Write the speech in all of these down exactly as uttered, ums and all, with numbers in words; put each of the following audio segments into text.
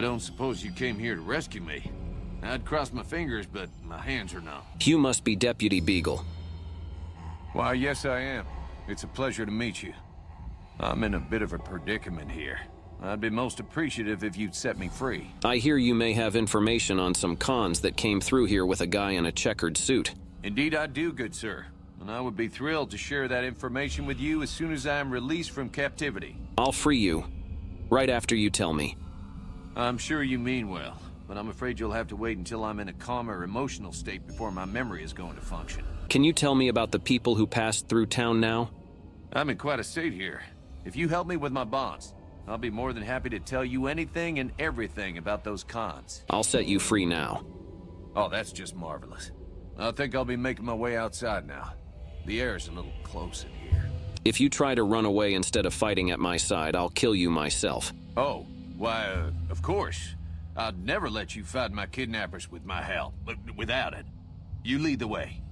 I don't suppose you came here to rescue me. I'd cross my fingers, but my hands are numb. You must be Deputy Beagle. Why, yes, I am. It's a pleasure to meet you. I'm in a bit of a predicament here. I'd be most appreciative if you'd set me free. I hear you may have information on some cons that came through here with a guy in a checkered suit. Indeed I do, good sir. And I would be thrilled to share that information with you as soon as I am released from captivity. I'll free you, right after you tell me. I'm sure you mean well, but I'm afraid you'll have to wait until I'm in a calmer emotional state before my memory is going to function. Can you tell me about the people who passed through town now? I'm in quite a state here. If you help me with my bonds, I'll be more than happy to tell you anything and everything about those cons. I'll set you free now. Oh, that's just marvelous. I think I'll be making my way outside now. The air's a little close in here. If you try to run away instead of fighting at my side, I'll kill you myself. Oh, why, uh, of course. I'd never let you fight my kidnappers with my help, but without it. You lead the way.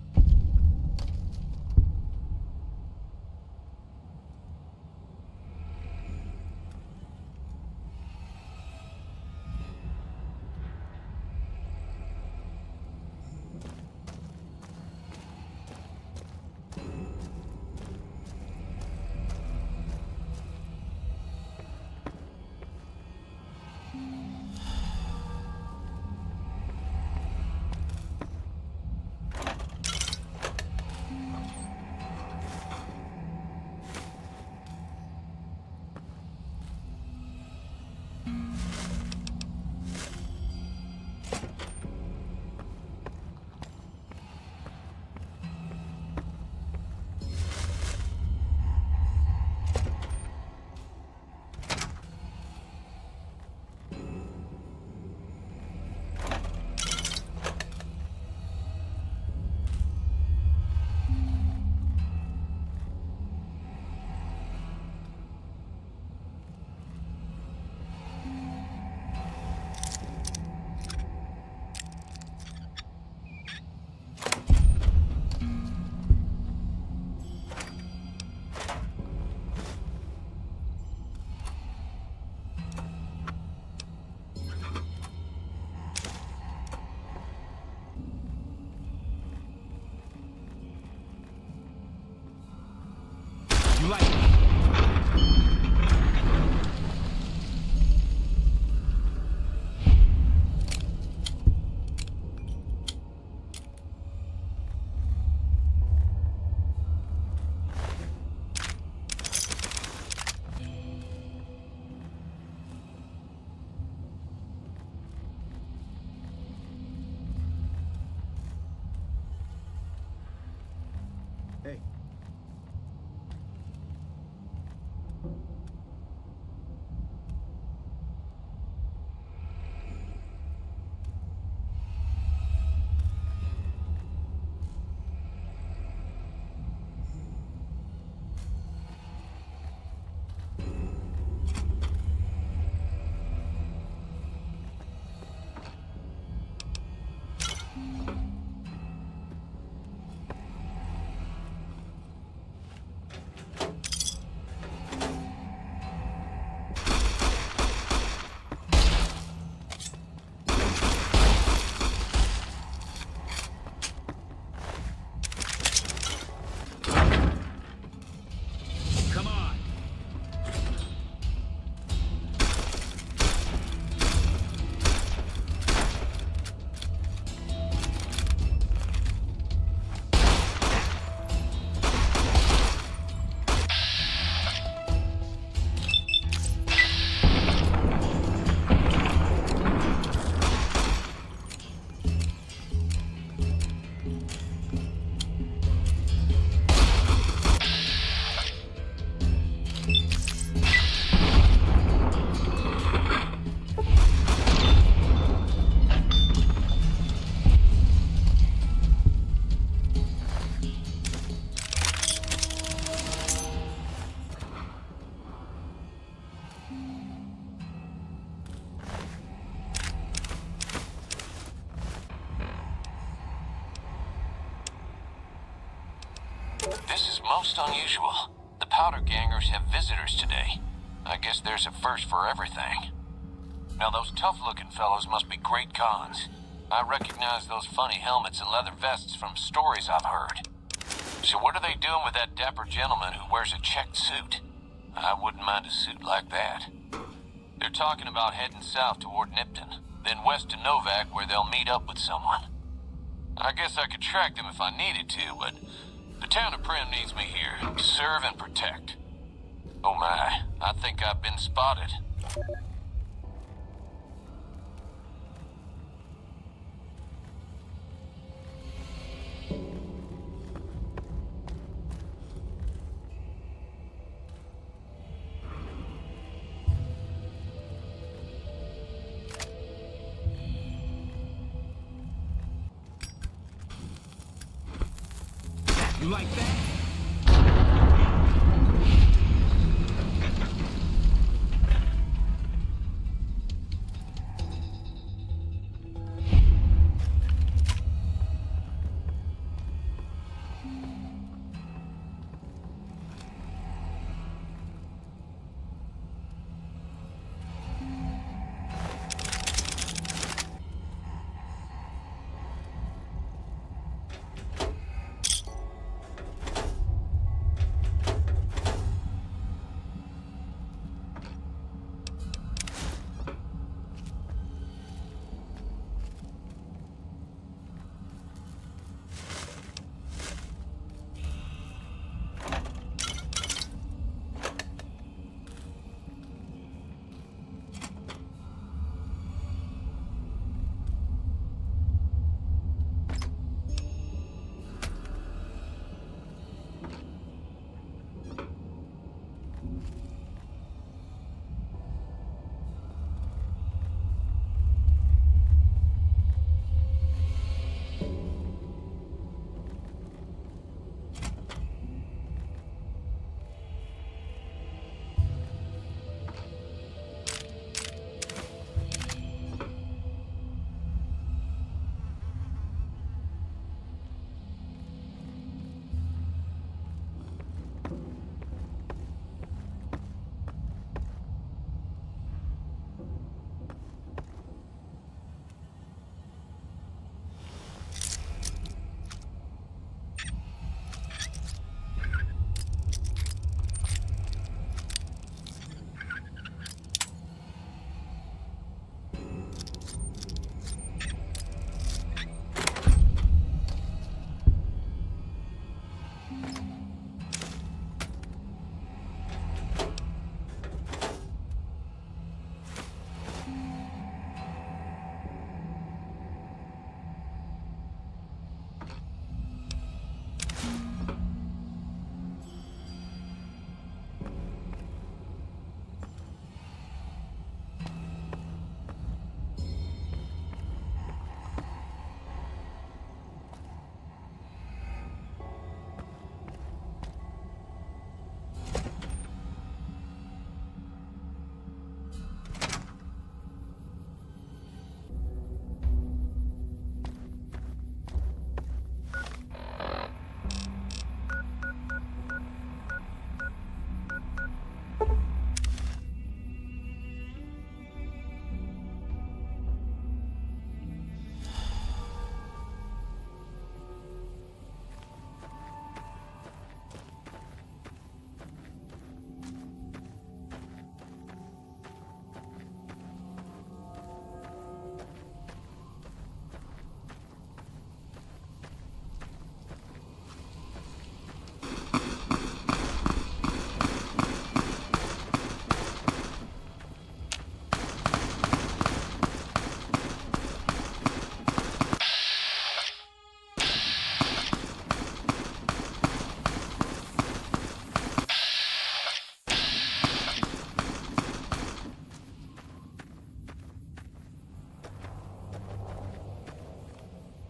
Most unusual. The powder gangers have visitors today. I guess there's a first for everything. Now those tough-looking fellows must be great cons. I recognize those funny helmets and leather vests from stories I've heard. So what are they doing with that dapper gentleman who wears a checked suit? I wouldn't mind a suit like that. They're talking about heading south toward Nipton, then west to Novac where they'll meet up with someone. I guess I could track them if I needed to, but the town of Prim needs me here to serve and protect. Oh my, I think I've been spotted. You like that?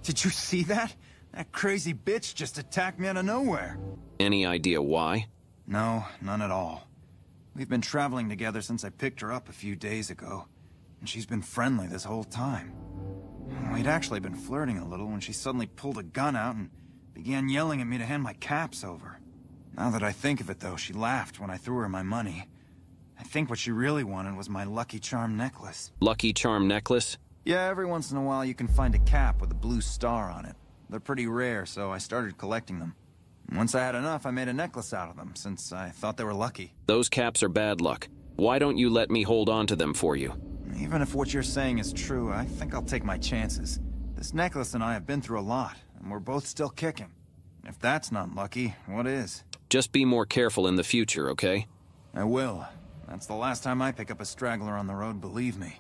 Did you see that? That crazy bitch just attacked me out of nowhere. Any idea why? No, none at all. We've been traveling together since I picked her up a few days ago, and she's been friendly this whole time. We'd actually been flirting a little when she suddenly pulled a gun out and began yelling at me to hand my caps over. Now that I think of it, though, she laughed when I threw her my money. I think what she really wanted was my lucky charm necklace. Lucky charm necklace? Yeah, every once in a while you can find a cap with a blue star on it. They're pretty rare, so I started collecting them. Once I had enough, I made a necklace out of them, since I thought they were lucky. Those caps are bad luck. Why don't you let me hold on to them for you? Even if what you're saying is true, I think I'll take my chances. This necklace and I have been through a lot, and we're both still kicking. If that's not lucky, what is? Just be more careful in the future, okay? I will. That's the last time I pick up a straggler on the road, believe me.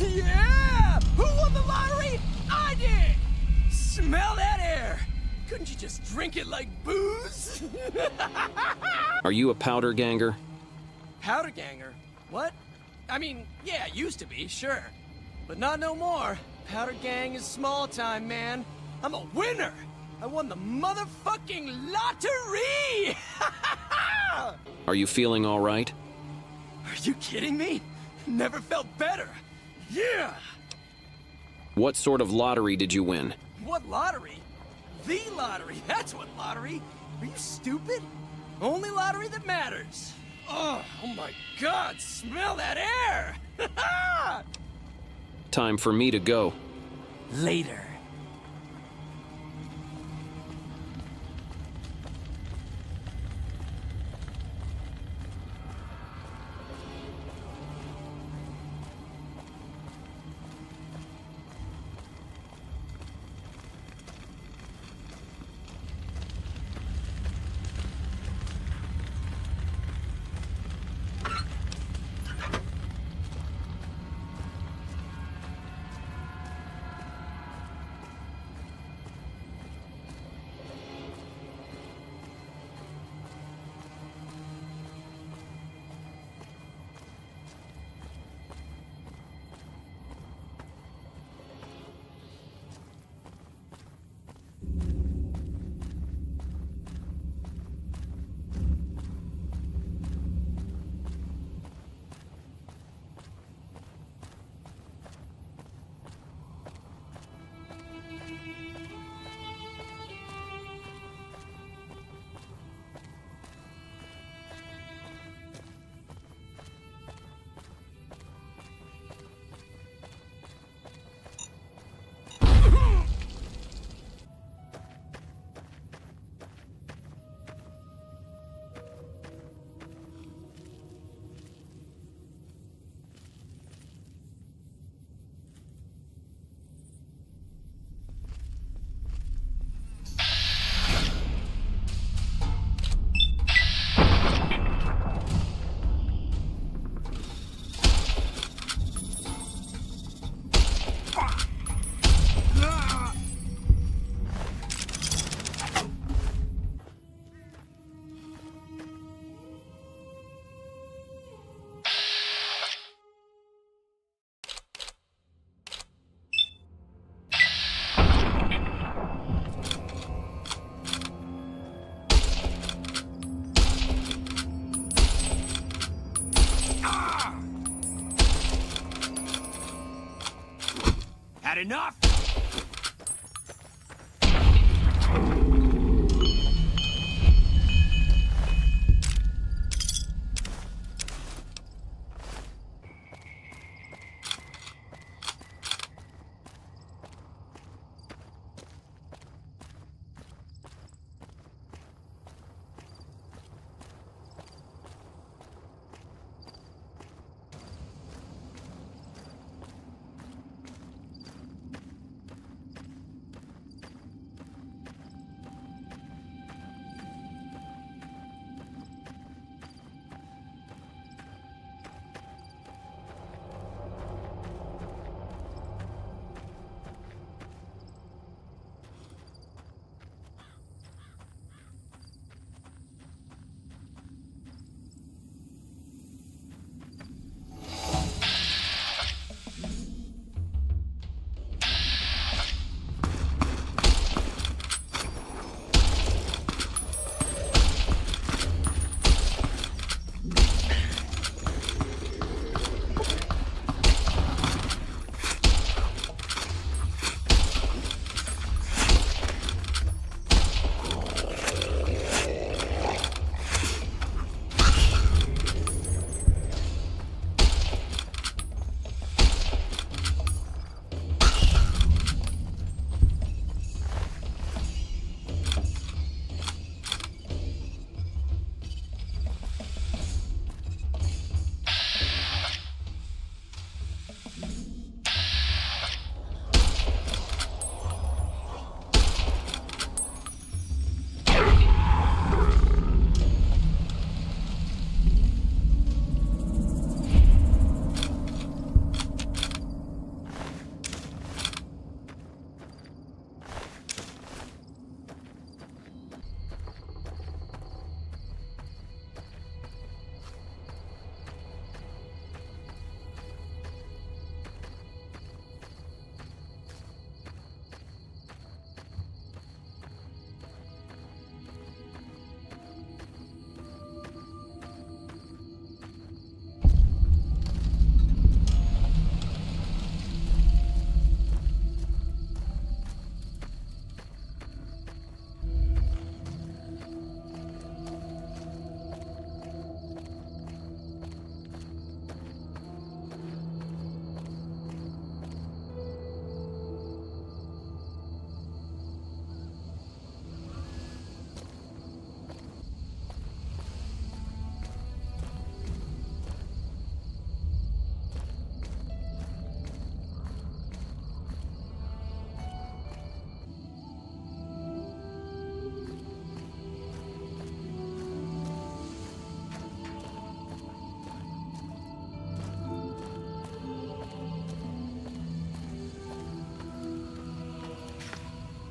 Yeah! Who won the lottery? I did! Smell that air! Couldn't you just drink it like booze? Are you a powder ganger? Powder ganger? What? I mean, yeah, used to be, sure. But not no more. Powder gang is small time, man. I'm a winner! I won the motherfucking lottery! Are you feeling all right? Are you kidding me? Never felt better. Yeah! What sort of lottery did you win? What lottery? The lottery! That's what lottery! Are you stupid? Only lottery that matters! Oh, oh my god! Smell that air! Time for me to go. Later. Enough!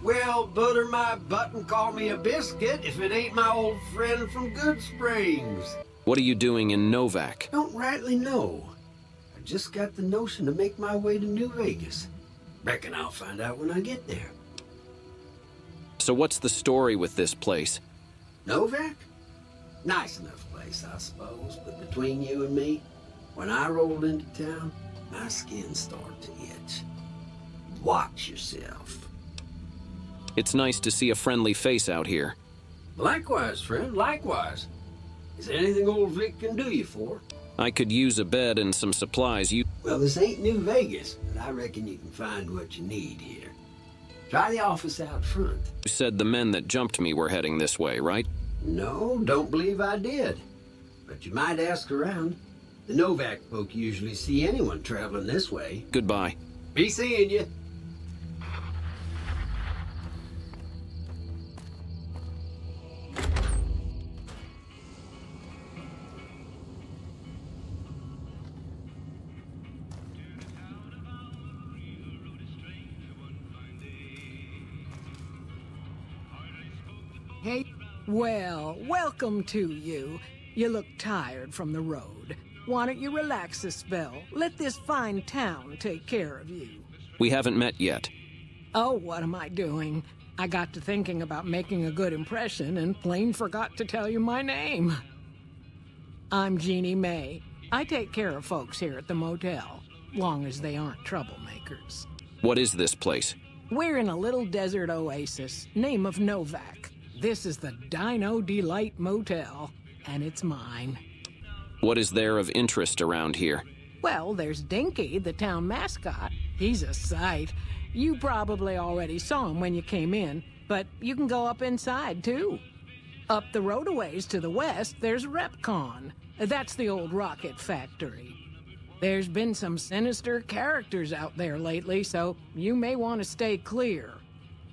Well, butter my butt and call me a biscuit if it ain't my old friend from Good Springs. What are you doing in Novac? Don't rightly know. I just got the notion to make my way to New Vegas. Reckon I'll find out when I get there. So what's the story with this place? Novac? Nice enough place, I suppose, but between you and me, when I rolled into town, my skin started to itch. Watch yourself. It's nice to see a friendly face out here. Likewise, friend, likewise. Is there anything old Vic can do you for? I could use a bed and some supplies. You... Well, this ain't New Vegas, but I reckon you can find what you need here. Try the office out front. You said the men that jumped me were heading this way, right? No, don't believe I did. But you might ask around. The Novac folk usually see anyone traveling this way. Goodbye. Be seeing you. Hey, well, welcome to you. You look tired from the road. Why don't you relax a spell? Let this fine town take care of you. We haven't met yet. Oh, what am I doing? I got to thinking about making a good impression and plain forgot to tell you my name. I'm Jeannie May. I take care of folks here at the motel, long as they aren't troublemakers. What is this place? We're in a little desert oasis, name of Novac. This is the Dino Delight Motel, and it's mine. What is there of interest around here? Well, there's Dinky, the town mascot. He's a sight. You probably already saw him when you came in, but you can go up inside, too. Up the road a ways to the west, there's REPCONN. That's the old rocket factory. There's been some sinister characters out there lately, so you may want to stay clear.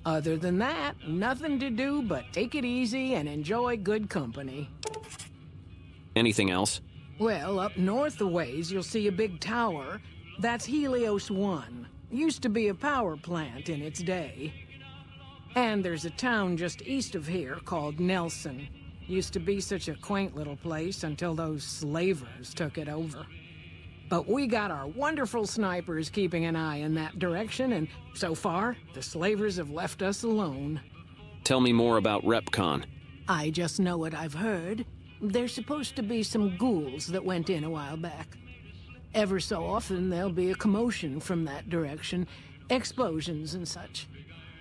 Other than that, nothing to do but take it easy and enjoy good company. Anything else? Well, up north a ways, you'll see a big tower. That's Helios One. Used to be a power plant in its day. And there's a town just east of here called Nelson. Used to be such a quaint little place until those slavers took it over. But we got our wonderful snipers keeping an eye in that direction, and so far, the slavers have left us alone. Tell me more about REPCONN. I just know what I've heard. There's supposed to be some ghouls that went in a while back. Ever so often, there'll be a commotion from that direction, explosions and such.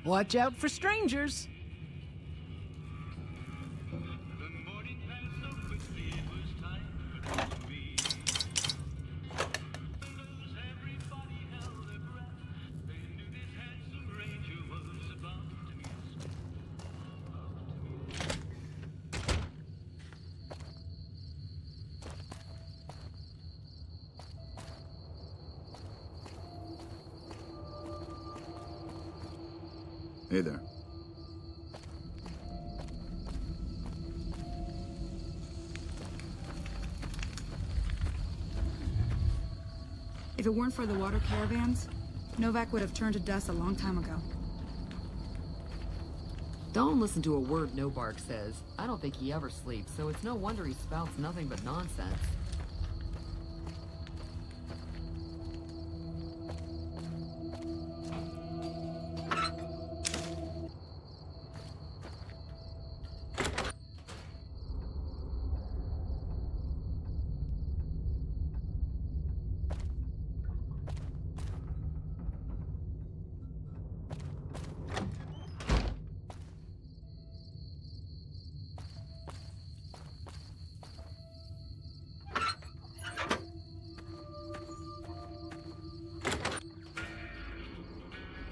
Watch out for strangers. Hey there. If it weren't for the water caravans, Novac would have turned to dust a long time ago. Don't listen to a word No Bark says. I don't think he ever sleeps, so it's no wonder he spouts nothing but nonsense.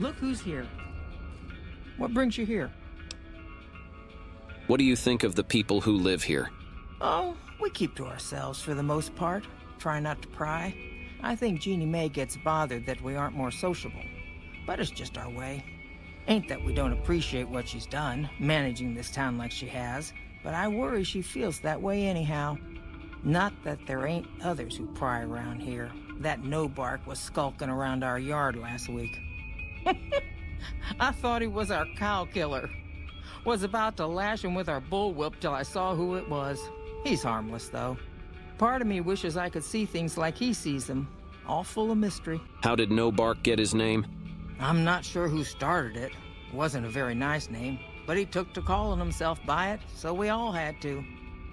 Look who's here. What brings you here? What do you think of the people who live here? Oh, we keep to ourselves for the most part. Try not to pry. I think Jeannie May gets bothered that we aren't more sociable. But it's just our way. Ain't that we don't appreciate what she's done, managing this town like she has, but I worry she feels that way anyhow. Not that there ain't others who pry around here. That No Bark was skulking around our yard last week. I thought he was our cow killer. Was about to lash him with our bullwhip till I saw who it was. He's harmless, though. Part of me wishes I could see things like he sees them, all full of mystery. How did No Bark get his name? I'm not sure who started it. It wasn't a very nice name, but he took to calling himself by it, so we all had to.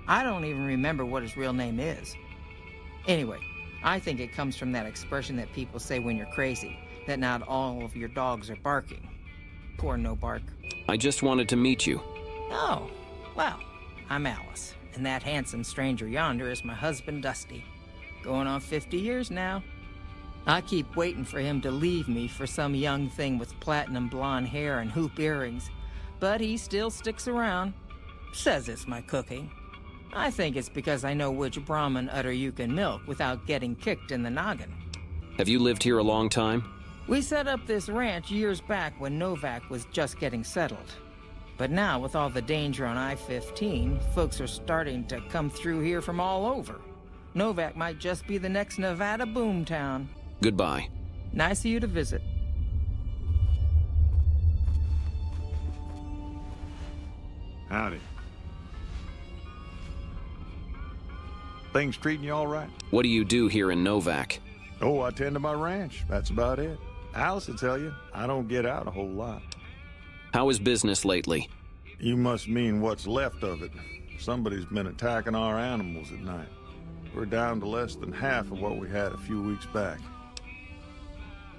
I don't even remember what his real name is. Anyway, I think it comes from that expression that people say when you're crazy, that not all of your dogs are barking. Poor No Bark. I just wanted to meet you. Oh, well, I'm Alice, and that handsome stranger yonder is my husband, Dusty. Going on fifty years now. I keep waiting for him to leave me for some young thing with platinum blonde hair and hoop earrings, but he still sticks around. Says it's my cooking. I think it's because I know which Brahmin udder you can milk without getting kicked in the noggin. Have you lived here a long time? We set up this ranch years back when Novac was just getting settled. But now, with all the danger on I fifteen, folks are starting to come through here from all over. Novac might just be the next Nevada boomtown. Goodbye. Nice of you to visit. Howdy. Things treating you all right? What do you do here in Novac? Oh, I tend to my ranch. That's about it. Alice will tell you, I don't get out a whole lot. How is business lately? You must mean what's left of it. Somebody's been attacking our animals at night. We're down to less than half of what we had a few weeks back.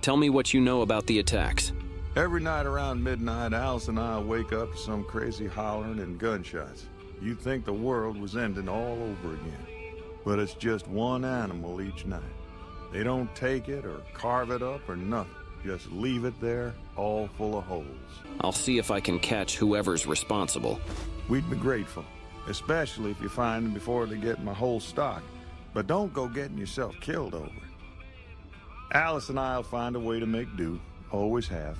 Tell me what you know about the attacks. Every night around midnight, Alice and I wake up to some crazy hollering and gunshots. You'd think the world was ending all over again. But it's just one animal each night. They don't take it or carve it up or nothing. Just leave it there, all full of holes. I'll see if I can catch whoever's responsible. We'd be grateful, especially if you find them before they get my whole stock. But don't go getting yourself killed over it. Alice and I'll find a way to make do. Always have.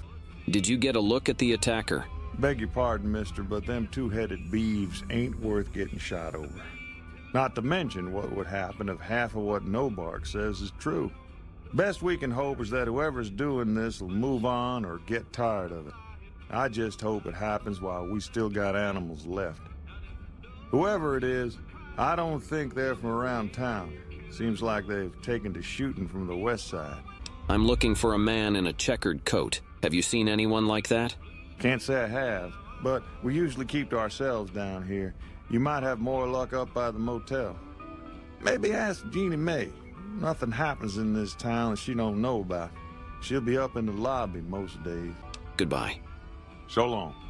Did you get a look at the attacker? Beg your pardon, mister, but them two-headed beeves ain't worth getting shot over. Not to mention what would happen if half of what No Bark says is true. Best we can hope is that whoever's doing this will move on or get tired of it. I just hope it happens while we still got animals left. Whoever it is, I don't think they're from around town. Seems like they've taken to shooting from the west side. I'm looking for a man in a checkered coat. Have you seen anyone like that? Can't say I have, but we usually keep to ourselves down here. You might have more luck up by the motel. Maybe ask Jeannie May. Nothing happens in this town that she don't know about. She'll be up in the lobby most days. Goodbye. So long.